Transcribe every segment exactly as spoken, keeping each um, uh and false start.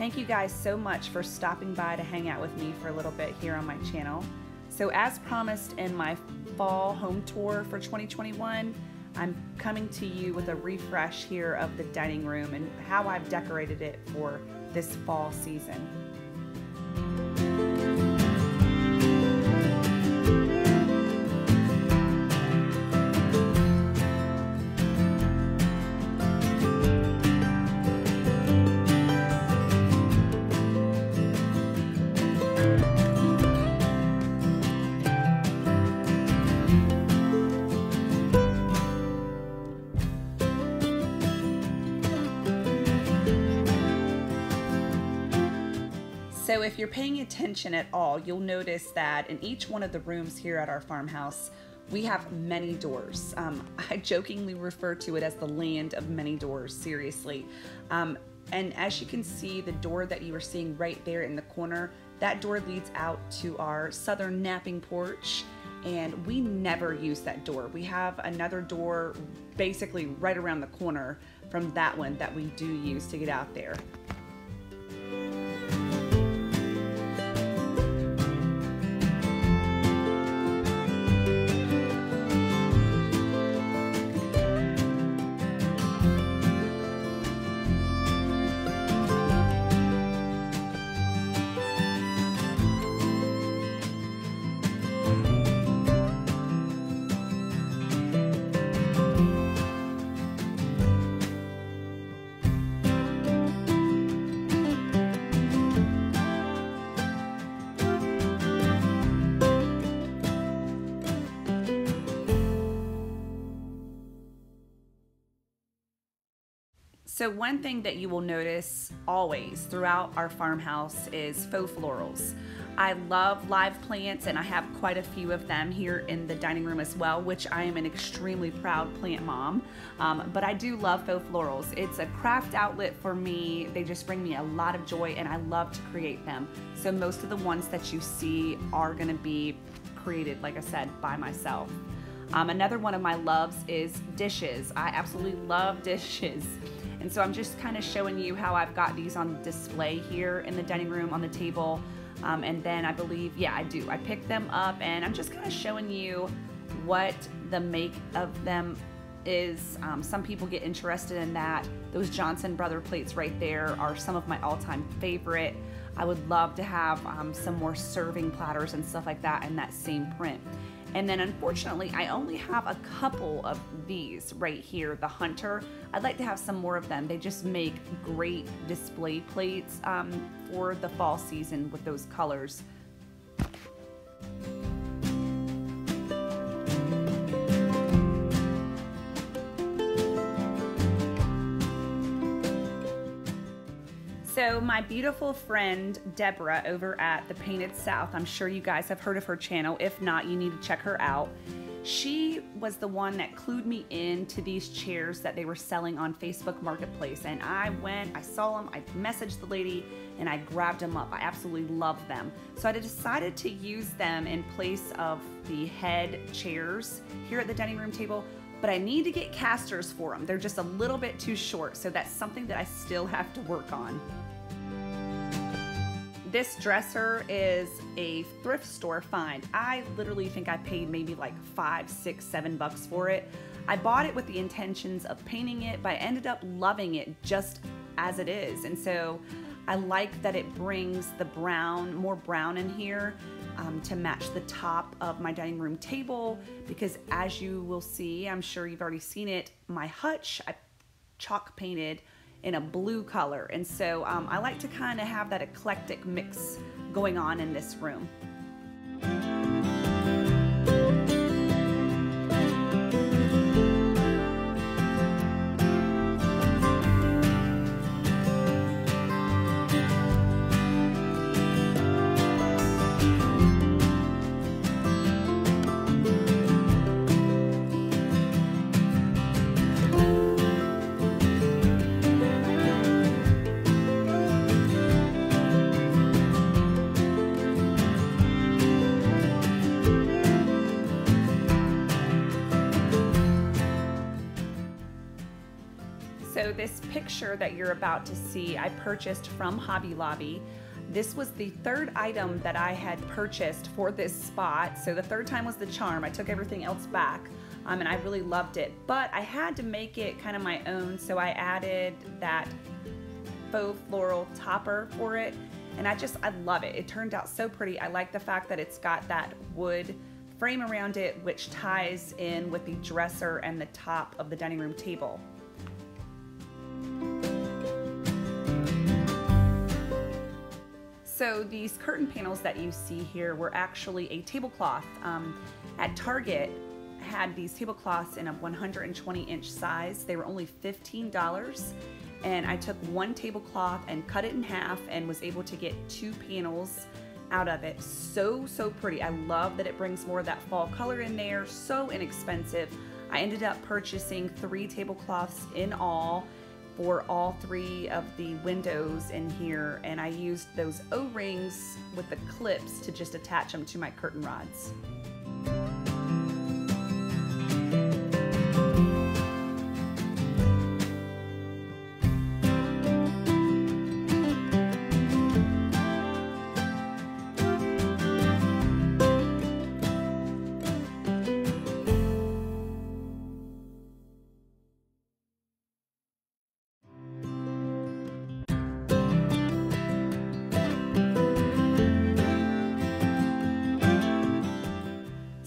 Thank you guys so much for stopping by to hang out with me for a little bit here on my channel. So as promised in my fall home tour for twenty twenty-one, I'm coming to you with a refresh here of the dining room and how I've decorated it for this fall season. So if you're paying attention at all, you'll notice that in each one of the rooms here at our farmhouse, we have many doors. Um, I jokingly refer to it as the land of many doors, seriously. Um, and as you can see, the door that you are seeing right there in the corner, that door leads out to our southern napping porch, and we never use that door. We have another door basically right around the corner from that one that we do use to get out there. So one thing that you will notice always throughout our farmhouse is faux florals. I love live plants, and I have quite a few of them here in the dining room as well, which I am an extremely proud plant mom. Um, but I do love faux florals. It's a craft outlet for me. They just bring me a lot of joy, and I love to create them. So most of the ones that you see are gonna be created, like I said, by myself. Um, another one of my loves is dishes. I absolutely love dishes. And so I'm just kind of showing you how I've got these on display here in the dining room on the table. Um, and then I believe, yeah, I do. I picked them up, and I'm just kind of showing you what the make of them is. Um, some people get interested in that. Those Johnson Brother plates right there are some of my all-time favorite. I would love to have um, some more serving platters and stuff like that in that same print. And then unfortunately, I only have a couple of these right here, the Hunter. I'd like to have some more of them. They just make great display plates um, for the fall season with those colors. So my beautiful friend, Deborah, over at The Painted South, I'm sure you guys have heard of her channel. If not, you need to check her out. She was the one that clued me in to these chairs that they were selling on Facebook Marketplace. And I went, I saw them, I messaged the lady, and I grabbed them up. I absolutely love them. So I decided to use them in place of the head chairs here at the dining room table. But I need to get casters for them. They're just a little bit too short, so that's something that I still have to work on. This dresser is a thrift store find. I literally think I paid maybe like five, six, seven bucks for it. I bought it with the intentions of painting it, but I ended up loving it just as it is. And so I like that it brings the brown, more brown in here um, to match the top of my dining room table, because as you will see, I'm sure you've already seen it, my hutch I chalk painted in a blue color. And so um, I like to kind of have that eclectic mix going on in this room. this picture that you're about to see, I purchased from Hobby Lobby. This was the third item that I had purchased for this spot. So the third time was the charm. I took everything else back, um, and I really loved it. But I had to make it kind of my own, so I added that faux floral topper for it. And I just, I love it. It turned out so pretty. I like the fact that it's got that wood frame around it, which ties in with the dresser and the top of the dining room table. So these curtain panels that you see here were actually a tablecloth. Um, at Target had these tablecloths in a one hundred twenty inch size. They were only fifteen dollars, and I took one tablecloth and cut it in half and was able to get two panels out of it. So, so pretty. I love that it brings more of that fall color in there. So inexpensive. I ended up purchasing three tablecloths in all for all three of the windows in here, and I used those O-rings with the clips to just attach them to my curtain rods.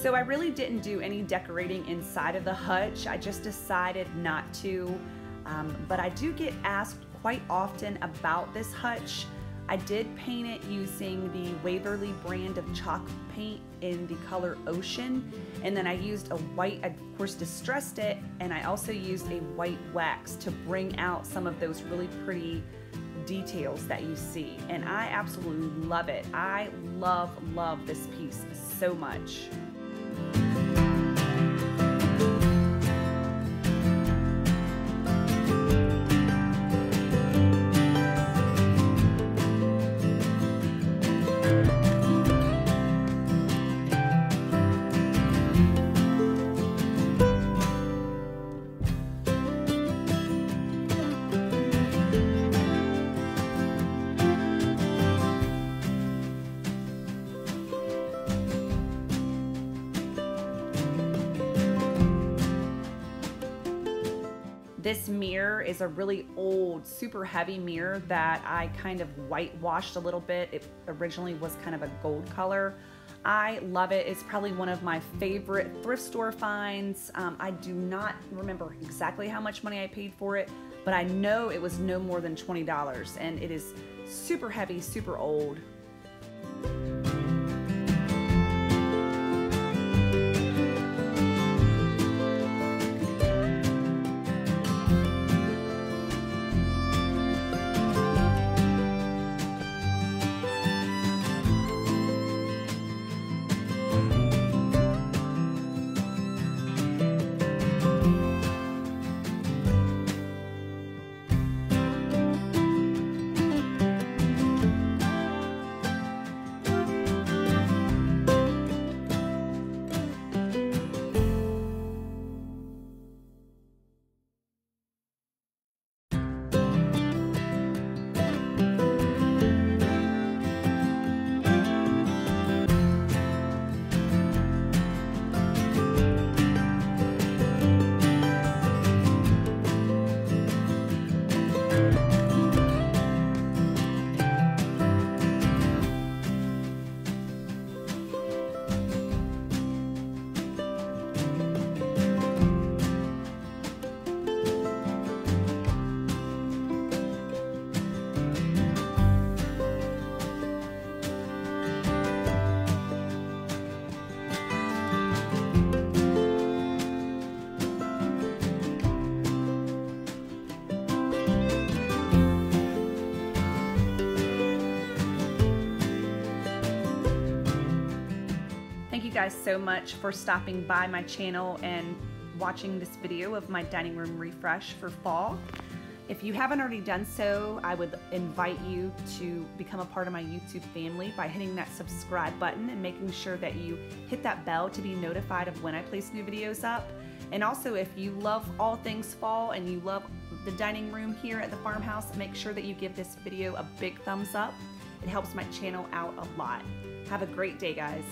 So I really didn't do any decorating inside of the hutch. I just decided not to, um, but I do get asked quite often about this hutch. I did paint it using the Waverly brand of chalk paint in the color Ocean, and then I used a white, I of course distressed it, and I also used a white wax to bring out some of those really pretty details that you see, and I absolutely love it. I love, love this piece so much. This mirror is a really old, super heavy mirror that I kind of whitewashed a little bit. It originally was kind of a gold color. I love it. It's probably one of my favorite thrift store finds. Um, I do not remember exactly how much money I paid for it, but I know it was no more than twenty dollars, and it is super heavy, super old. Guys, so much for stopping by my channel and watching this video of my dining room refresh for fall. If you haven't already done so, I would invite you to become a part of my YouTube family by hitting that subscribe button and making sure that you hit that bell to be notified of when I place new videos up. And also, if you love all things fall and you love the dining room here at the farmhouse, make sure that you give this video a big thumbs up. It helps my channel out a lot. Have a great day, guys.